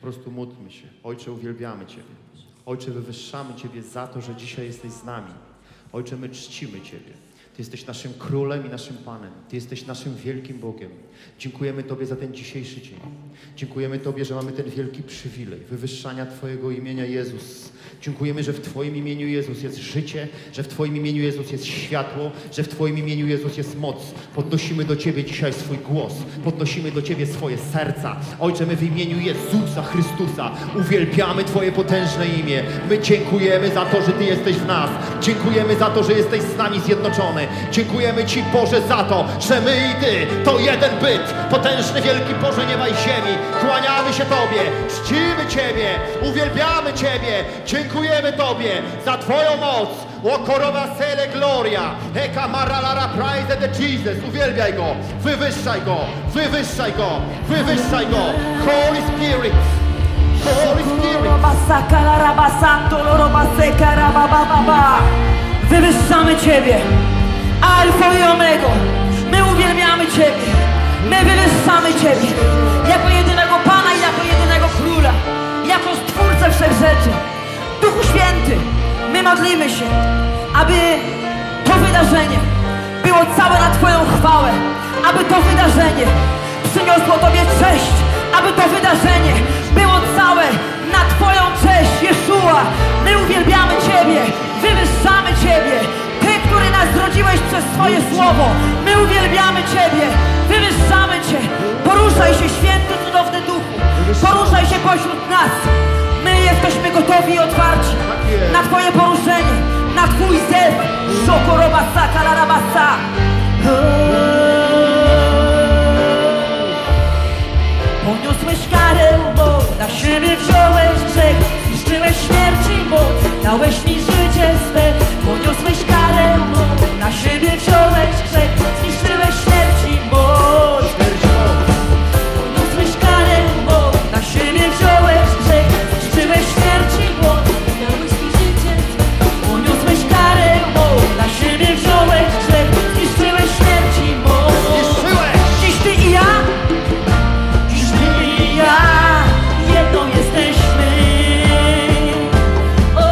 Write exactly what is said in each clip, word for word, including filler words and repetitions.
Po prostu módlmy się. Ojcze, uwielbiamy Ciebie. Ojcze, wywyższamy Ciebie za to, że dzisiaj jesteś z nami. Ojcze, my czcimy Ciebie. Ty jesteś naszym Królem i naszym Panem. Ty jesteś naszym wielkim Bogiem. Dziękujemy Tobie za ten dzisiejszy dzień. Dziękujemy Tobie, że mamy ten wielki przywilej wywyższania Twojego imienia, Jezus. Dziękujemy, że w Twoim imieniu, Jezus, jest życie, że w Twoim imieniu, Jezus, jest światło, że w Twoim imieniu, Jezus, jest moc. Podnosimy do Ciebie dzisiaj swój głos. Podnosimy do Ciebie swoje serca. Ojcze, my w imieniu Jezusa Chrystusa uwielbiamy Twoje potężne imię. My dziękujemy za to, że Ty jesteś w nas. Dziękujemy za to, że jesteś z nami zjednoczony. Dziękujemy Ci, Boże, za to, że my i Ty to jeden byt. Potężny, wielki Boże nieba i ziemi. Kłaniamy się Tobie, czcimy Ciebie, uwielbiamy Ciebie. Dziękujemy Tobie za Twoją moc. O korowa sele gloria. Eka maralara praise the Jesus. Uwielbiaj Go, wywyższaj Go, wywyższaj Go, wywyższaj Go. Holy Spirit. Holy Spirit. Wywyższamy Ciebie, Alfa i Omego. My uwielbiamy Ciebie, my wywyższamy Ciebie jako jedynego Pana i jako jedynego Króla, jako Stwórcę wszechrzeczy. Duchu Święty, my modlimy się, aby to wydarzenie było całe na Twoją chwałę, aby to wydarzenie przyniosło Tobie cześć, aby to wydarzenie było całe na Twoją cześć, Jeszua. My uwielbiamy Ciebie, wywyższamy Ciebie, Ty, który nas zrodziłeś przez swoje słowo. My uwielbiamy Ciebie, wywyższamy Cię. Poruszaj się, święty, cudowny Duchu. Poruszaj się pośród nas. My jesteśmy gotowi i otwarci na Twoje poruszenie, na Twój zew. Szokorobasa, kalarabasa. Poniosłeś karę, bo na siebie wziąłeś grzech, zniszczyłeś śmierć i moc, dałeś mi życie swe. Poniosłeś karę, bo na siebie wziąłeś grzech, zniszczyłeś śmierć i moc. Poniosłeś karę, bo na siebie wziąłeś grzech, zniszczyłeś śmierć i moc, dałeś mi życie swe. Poniosłeś karę, bo na siebie wziąłeś grzech, zniszczyłeś śmierć i moc. Zniszczyłeś! Dziś Ty i ja! Jedną jesteśmy. O,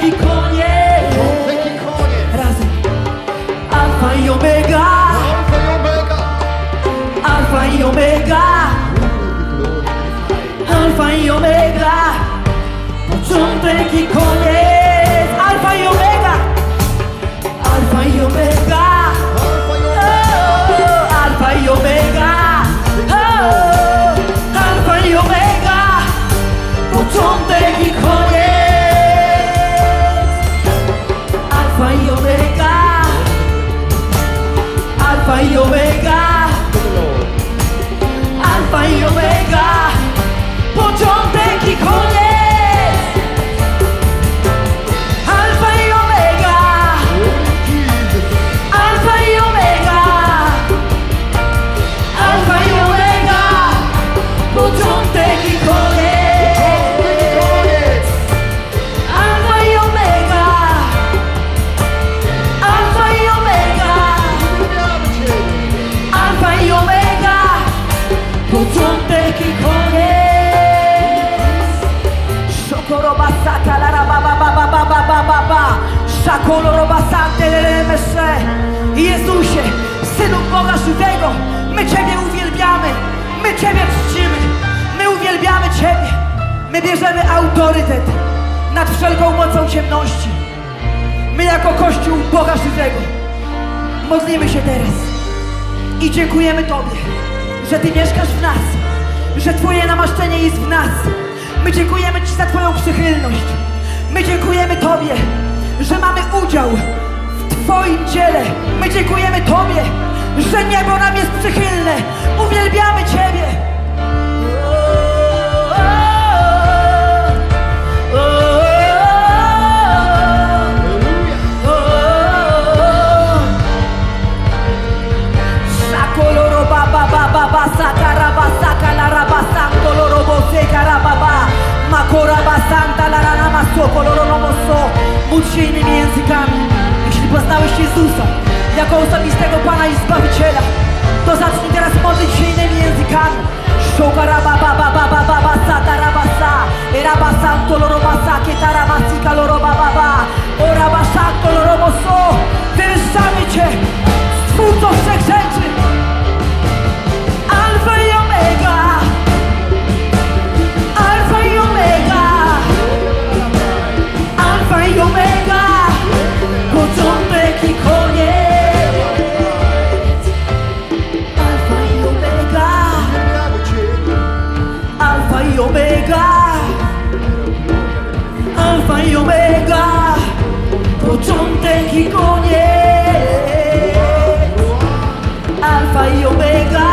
wielki koniec. Razem Alfa i Omega. Alfa i Omega. Alfa i Omega. Początek i koniec. Alfa i Omega. Alfa i Omega. Alfa i Omega. Alfa i Omega. Początek i koniec. Alfa i Omega. Alfa i Omega. Alfa i Omega. Początek i koniec. Alfa i Omega. Alfa i Omega. Alfa i Omega. Początek i koniec. Alfa i Omega. Alfa i Omega. Alfa i Omega. Początek i koniec. Szokoroba sata la ba ba ba ba ba ba ba ba ba. Szakoloroba santelelemesze. Jezusie, Synu Boga żywego, my Ciebie uwielbiamy, my Ciebie czcimy, my uwielbiamy Ciebie. My bierzemy autorytet nad wszelką mocą ciemności. My jako Kościół Boga żywego modlimy się teraz i dziękujemy Tobie, że Ty mieszkasz w nas, że Twoje namaszczenie jest w nas. My dziękujemy Ci za Twoją przychylność. My dziękujemy Tobie, że mamy udział w Twoim dziele. My dziękujemy Tobie, że niebo nam jest przychylne. Uwielbiamy Ciebie. Módl się innymi językami. Jeśli poznałeś Jezusa jako osobistego Pana i Zbawiciela, to zacznij teraz modlić się innymi językami. Szoka raba ba ba ba ba ba ba sa ta raba sa. Raba sa to loroba sa kieta raba sika loroba ba ba. O raba sa to lorobo so. Wywyższamy Cię, Stwórco wszechrzeczy. Alfa i Omega. Alfa i Omega. Alfa i Omega. Początek i koniec. Alfa i Omega. Alfa i Omega. Alfa i Omega. Początek i koniec. Alfa i Omega.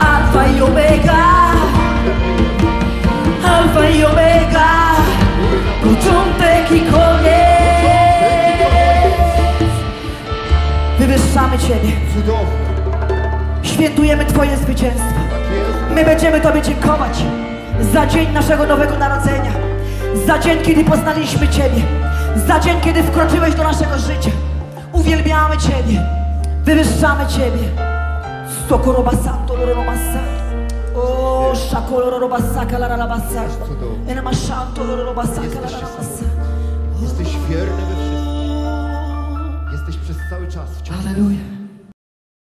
Alfa i Omega. Alfa i Omega. Początek i koniec. Wywyższamy Ciebie. Świętujemy Twoje zwycięstwo. My będziemy Tobie dziękować za dzień naszego nowego narodzenia, za dzień, kiedy poznaliśmy Ciebie, za dzień, kiedy wkroczyłeś do naszego życia. Uwielbiamy Ciebie. Wywyższamy Ciebie. Sokoroba santo loroma santo. O, szakoloro robasaka la la basa. Ena mashanto loro robasaka la la basa. Jesteś wierny we wszystkim. Jesteś przez cały czas. Alleluja.